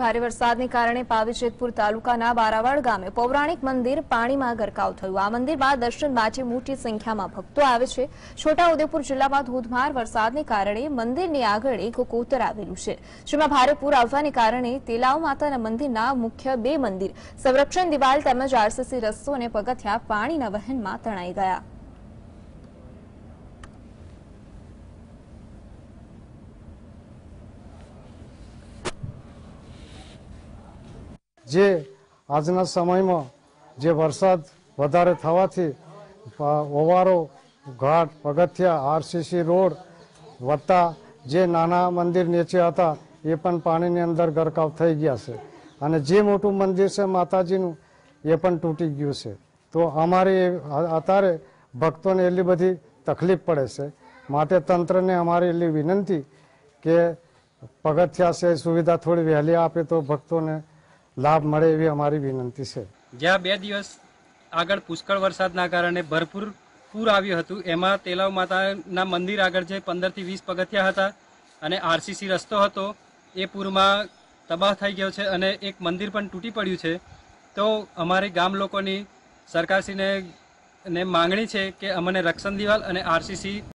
ભારે વરસાદને કારણે પાવીજેતપુર તાલુકાના બારાવાડ ગામે પૌરાણિક મંદિર પાણીમાં ગરકાવ થયું। આ મંદિરમાં દર્શન માટે મોટી સંખ્યામાં ભક્તો આવે છે। છોટા ઉદેપુર જિલ્લામાં ધોધમાર વરસાદને કારણે મંદિરની આગળ એક કોતર આવેલું છે, જેમાં ભારે પૂર આવવાને કારણે તેલાવ માતાના મંદિરના મુખ્ય બે મંદિર, સંરક્ષણ દિવાલ તેમજ આરસીસી રસ્તો અને પગથિયા પાણીના વહેણમાં તણાઈ ગયા। जे आजना समय में जे वरसाद वधारे थवाथी ओवारो घाट पगथिया आरसीसी रोड वत्ता जे नाना मंदिर नीचे हता ए पण पाणीनी अंदर गरकाव थई गया छे अने जे मोटू मंदिर छे माताजीनुं ए पण तूटी गयुं छे। तो अमारे अत्यारे भक्तोने एटली बधी तकलीफ पड़े छे, माटे तंत्रने अमारी एटली विनंती के पगथिया छे सुविधा थोड़ी वहेली आपे तो भक्तोने लाभ मळे एवी अमारी विनंती छे। ज्यां बे दिवस आगळ पुष्कळ वरसादना कारणे भरपूर पूर आव्युं हतुं, एमां तेलाव माताना मंदिर आगळ जे 15 થી 20 पगथिया हता अने आरसीसी रस्तो हतो ए पूरमां तबाह थई गयो छे अने एक मंदिर पण तूटी पड्युं छे। तो अमारे गाम लोकोनी सरकारश्रीने मांगणी छे के अमने रक्षण दीवाल अने आरसीसी